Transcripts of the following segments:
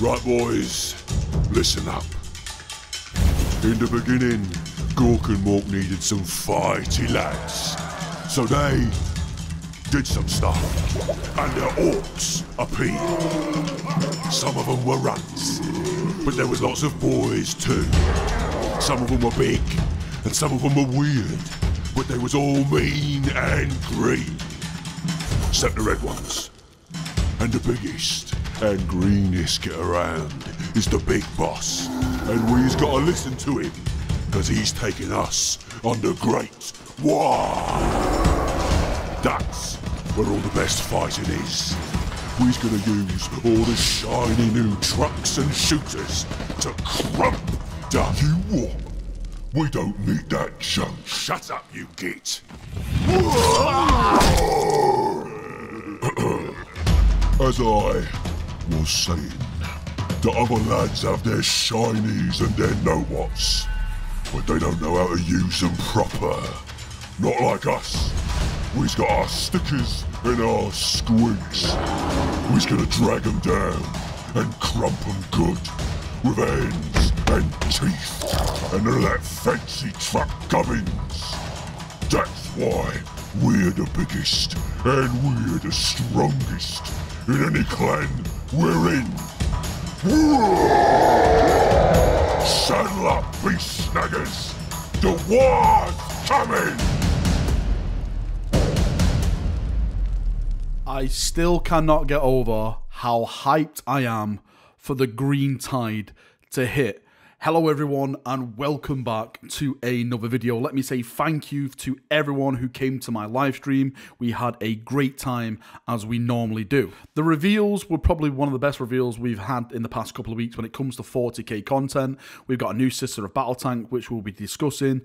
Right, boys, listen up. In the beginning, Gork and Mork needed some fighty lads. So they did some stuff, and their orcs appeared. Some of them were runts, but there was lots of boys too. Some of them were big, and some of them were weird, but they was all mean and green. Except the red ones. And the biggest and greenest get around is the big boss. And we's got to listen to him, because he's taking us on the Great War. That's where all the best fighting is. We's going to use all the shiny new trucks and shooters to crump down. You what? We don't need that junk. Shut up, you git. As I was saying, the other lads have their shinies and their know-whats, but they don't know how to use them proper. Not like us. We's got our stickers and our squigs. We's gonna drag them down and crump them good with hands and teeth and all that fancy truck gubbins. That's why we're the biggest and we're the strongest in any clan we're in. Saddle up, Beast Snaggas! The war's coming! I still cannot get over how hyped I am for the green tide to hit. Hello everyone and welcome back to another video. Let me say thank you to everyone who came to my live stream. We had a great time as we normally do. The reveals were probably one of the best reveals we've had in the past couple of weeks when it comes to 40k content. We've got a new Sister of Battle Tank which we'll be discussing.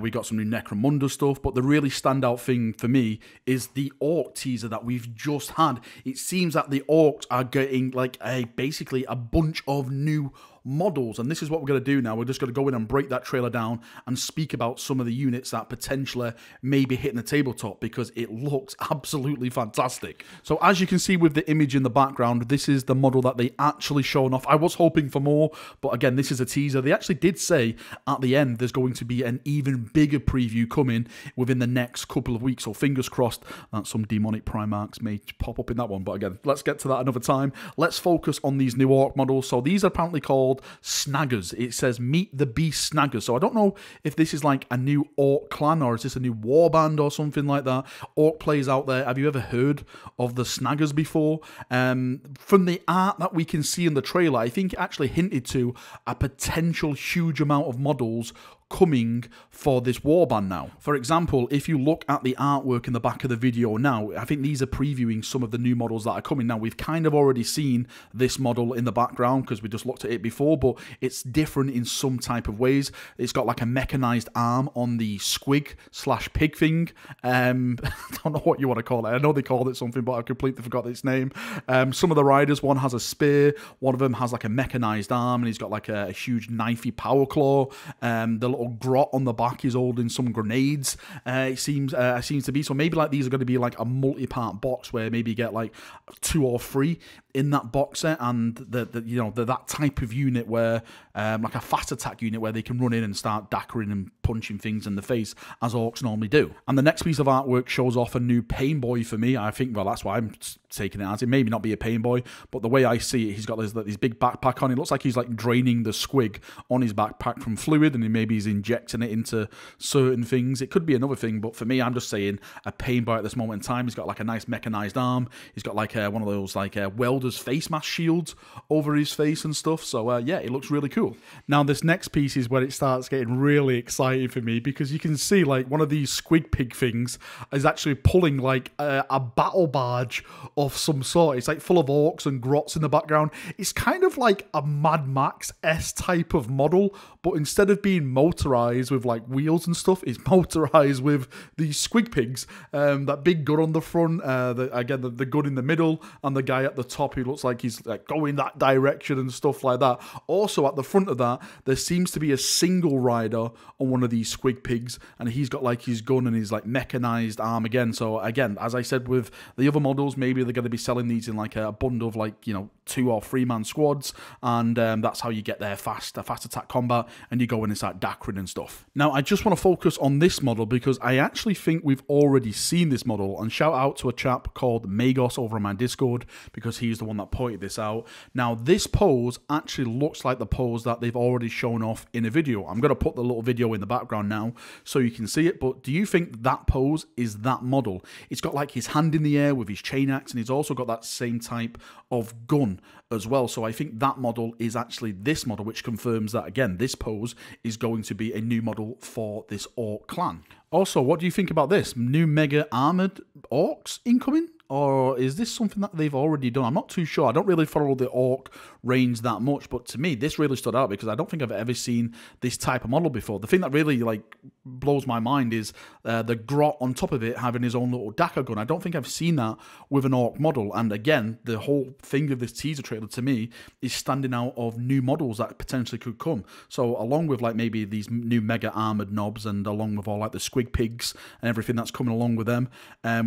We got some new Necromunda stuff, but the really standout thing for me is the Orc teaser that we've just had. It seems that the Orcs are getting like basically a bunch of new models, and this is what we're going to do now. We're just going to go in and break that trailer down and speak about some of the units that potentially may be hitting the tabletop, because it looks absolutely fantastic. So as you can see with the image in the background, this is the model that they actually shown off. I was hoping for more, but again, this is a teaser. They actually did say at the end there's going to be an even bigger preview coming within the next couple of weeks, so fingers crossed that some demonic Primarchs may pop up in that one. But again, let's get to that another time. Let's focus on these new Orc models. So these are apparently called Snaggers. It says meet the Beast Snaggers, so I don't know if this is like a new Orc clan or is this a new warband or something like that. Orc players out there, have you ever heard of the Snaggers before? From the art that we can see in the trailer, I think it actually hinted to a potential huge amount of models coming for this warband now. For example, if you look at the artwork in the back of the video now, I think these are previewing some of the new models that are coming. Now, we've kind of already seen this model in the background because we just looked at it before, but it's different in some type of ways. It's got like a mechanized arm on the squig slash pig thing. I don't know what you want to call it. I know they called it something, but I completely forgot its name. Some of the riders, one has a spear, one of them has like a mechanized arm, and he's got like a huge knifey power claw. The little grot on the back is holding some grenades. It seems to be so. Maybe like these are going to be like a multi-part box where maybe you get like 2 or 3 in that box set, and that type of unit where like a fast attack unit where they can run in and start dackering and punching things in the face as Orcs normally do. And the next piece of artwork shows off a new pain boy for me. I think, well, that's why I'm taking it as it maybe not be a pain boy, but the way I see it, he's got this big backpack on. It looks like he's like draining the squig on his backpack from fluid, and he maybe he's injecting it into certain things. It could be another thing, but for me, I'm just saying a pain boy at this moment in time. He's got like a nice mechanized arm. He's got like one of those like welder's face mask shields over his face and stuff. So yeah, it looks really cool. Now this next piece is where it starts getting really exciting for me, because you can see like one of these squig pig things is actually pulling like a battle barge of some sort. It's like full of Orcs and grots in the background. It's kind of like a Mad Max-esque type of model, but instead of being motor motorized with like wheels and stuff. It's motorized with these squig pigs. That big gun on the front, the gun in the middle, and the guy at the top who looks like he's like going that direction and stuff like that. Also at the front of that, there seems to be a single rider on one of these squig pigs, and he's got like his gun and his like mechanized arm again. So again, as I said with the other models, maybe they're going to be selling these in like a bundle of like, you know, 2 or 3 man squads, and that's how you get there fast, a fast attack combat, and you go in and start dackering and stuff. Now I just want to focus on this model because I actually think we've already seen this model, and shout out to a chap called Magos over on my Discord because he's the one that pointed this out. Now this pose actually looks like the pose that they've already shown off in a video. I'm going to put the little video in the background now so you can see it, but do you think that pose is that model? It's got like his hand in the air with his chain axe, and he's also got that same type of gun as well. So I think that model is actually this model, which confirms that again this pose is going to be a new model for this orc clan. Also, what do you think about this? New mega armored orcs incoming? Or is this something that they've already done? I'm not too sure. I don't really follow the orc range that much, but to me, this really stood out because I don't think I've ever seen this type of model before. The thing that really like blows my mind is the grot on top of it having his own little dagger gun. I don't think I've seen that with an orc model. And again, the whole thing of this teaser trailer to me is standing out of new models that potentially could come. So along with like maybe these new mega armored knobs, and along with all like the squig pigs and everything that's coming along with them,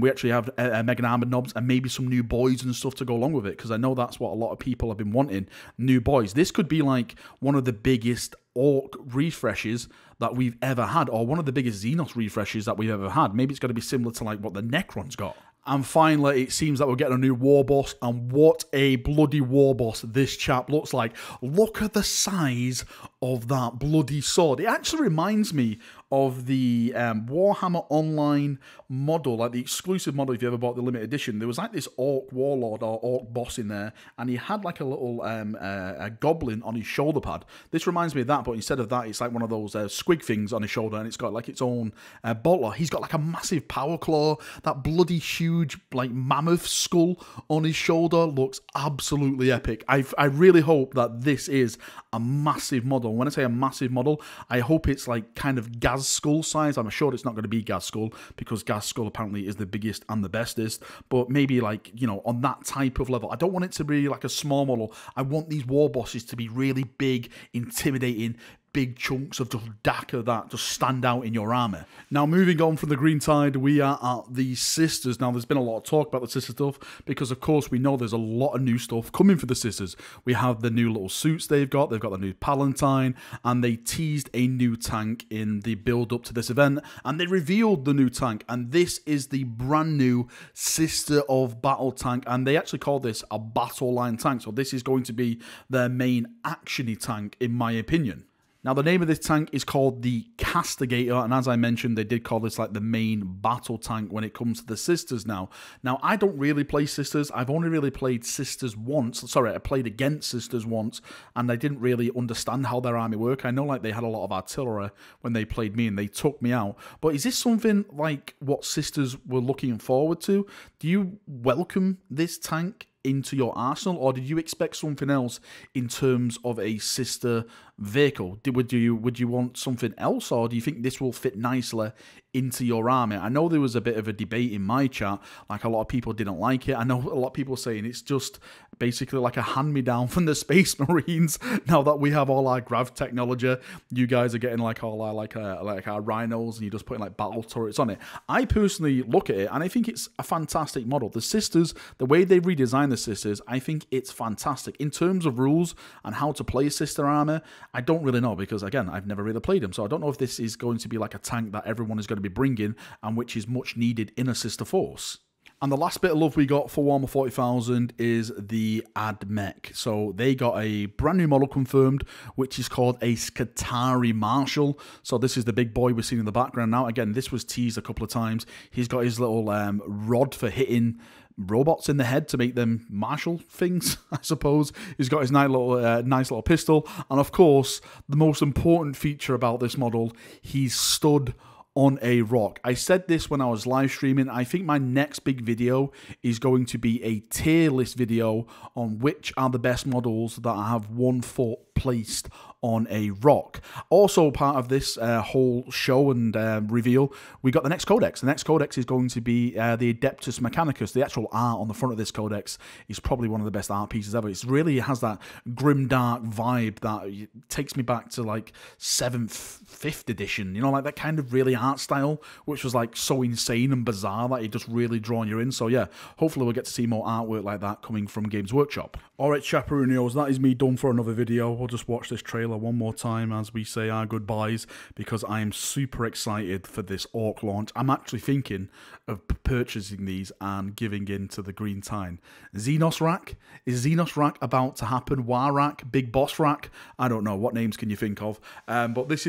we actually have a mega armored knobs and maybe some new boys and stuff to go along with it, because I know that's what a lot of people have been wanting, new boys. This could be like one of the biggest orc refreshes that we've ever had, or one of the biggest Xenos refreshes that we've ever had. Maybe it's going to be similar to like what the Necron's got. And finally, it seems that we're getting a new war boss, and what a bloody war boss this chap looks like. Look at the size of that bloody sword. It actually reminds me of the Warhammer Online model, like the exclusive model if you ever bought the limited edition. There was like this orc warlord or orc boss in there, and he had like a little a goblin on his shoulder pad. This reminds me of that, but instead of that, it's like one of those squig things on his shoulder, and it's got like its own bolter. He's got like a massive power claw, that bloody huge like mammoth skull on his shoulder. Looks absolutely epic. I really hope that this is a massive model. When I say a massive model, I hope it's like kind of Ghazghkull size. I'm sure it's not going to be Ghazghkull because Ghazghkull apparently is the biggest and the bestest, but maybe like, you know, on that type of level. I don't want it to be like a small model. I want these war bosses to be really big, intimidating, big chunks of just dacca that just stand out in your armor. Now moving on from the green tide, we are at the sisters. Now there's been a lot of talk about the sister stuff because of course we know there's a lot of new stuff coming for the sisters. We have the new little suits they've got the new Palantir, and they teased a new tank in the build up to this event, and they revealed the new tank, and this is the brand new Sister of Battle tank, and they actually call this a battle line tank. So this is going to be their main actiony tank in my opinion. Now, the name of this tank is called the Castigator, and as I mentioned, they did call this like the main battle tank when it comes to the Sisters now. Now, I don't really play Sisters. I've only really played Sisters once. Sorry, I played against Sisters once, and I didn't really understand how their army worked. I know like they had a lot of artillery when they played me, and they took me out. But is this something like what Sisters were looking forward to? Do you welcome this tank into your arsenal, or did you expect something else in terms of a sister vehicle? Would you want something else, or do you think this will fit nicely into your army? I know there was a bit of a debate in my chat, like a lot of people didn't like it. I know a lot of people saying it's just basically like a hand-me-down from the Space Marines. Now that we have all our grav technology, you guys are getting like all our like our rhinos, and you're just putting like battle turrets on it. I personally look at it and I think it's a fantastic model. The sisters, the way they redesigned the sisters, I think it's fantastic. In terms of rules and how to play sister armor, I don't really know because again, I've never really played them. So I don't know if this is going to be like a tank that everyone is going to be bringing and which is much needed in a sister force. And the last bit of love we got for Warhammer 40,000 is the AdMech. So they got a brand new model confirmed, which is called a Skitarii Marshal. So this is the big boy we're seeing in the background now. Again, this was teased a couple of times. He's got his little rod for hitting robots in the head to make them martial things, I suppose. He's got his nice little pistol. And of course, the most important feature about this model, he's stood on a rock. I said this when I was live streaming. I think my next big video is going to be a tier list video on which are the best models that have 1 foot placed on a rock. Also part of this whole show and reveal, we got the next codex. The next codex is going to be the Adeptus Mechanicus. The actual art on the front of this codex is probably one of the best art pieces ever. It really has that grim dark vibe that takes me back to like 7th, 5th edition, you know, like that kind of really art style, which was like so insane and bizarre that it just really drawn you in. So yeah, hopefully we'll get to see more artwork like that coming from Games Workshop. Alright, chaperoonios, that is me done for another video. We'll just watch this trailer one more time as we say our goodbyes, because I am super excited for this Ork launch. I'm actually thinking of purchasing these and giving in to the green time. Xenos Rack? Is Xenos Rack about to happen? Warak? Big Boss Rack? I don't know. What names can you think of? But this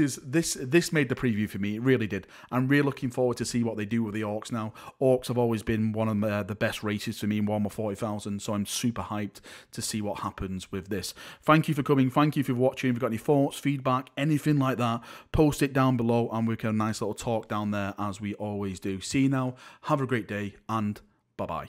made the preview for me. It really did. I'm really looking forward to see what they do with the Orks now. Orks have always been one of the best races for me in Warhammer 40,000, so I'm super hyped to see what happens with this. Thank you for coming. Thank you for watching. If you've got any thoughts, feedback, anything like that, post it down below and we can have a nice little talk down there as we always do. See you now. Have a great day and bye-bye.